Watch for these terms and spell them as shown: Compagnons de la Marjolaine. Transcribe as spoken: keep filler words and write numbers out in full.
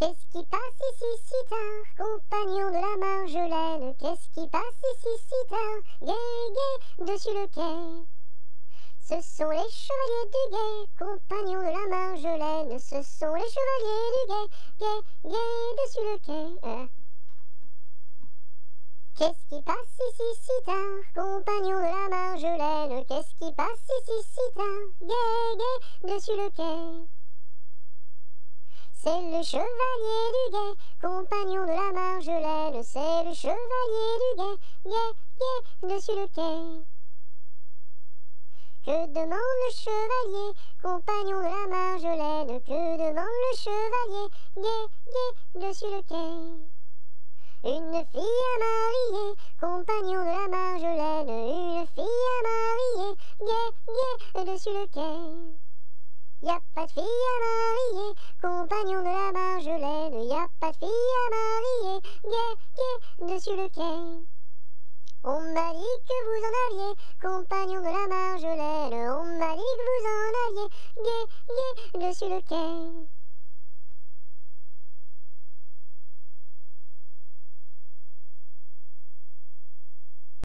Qu'est-ce qui passe ici si tard, compagnon de la Marjolaine? Qu'est-ce qui passe ici si tard, gué, gué, dessus le quai? Ce sont les chevaliers du guet, compagnons de la Marjolaine. Ce sont les chevaliers du guet, guet, guet, dessus le quai. Euh. Qu'est-ce qui passe ici si tard, compagnons de la Marjolaine? Qu'est-ce qui passe ici si tard, guet, guet, dessus le quai? C'est le chevalier du guet, compagnon de la Marjolaine. C'est le chevalier du guet, guet, guet, dessus le quai. Que demande le chevalier, compagnon de la Marjolaine? Que demande le chevalier, guet, guet, dessus le quai? Une fille à marier, compagnon de la Marjolaine. Une fille à marier, guet, guet, dessus le quai. Y a pas de fille à marier, compagnon de la Marjolaine. Y a pas de fille à marier, gué, gué, dessus le quai. On m'a dit que vous en aviez, compagnon de la Marjolaine. On m'a dit que vous en aviez, gué, gué, dessus le quai.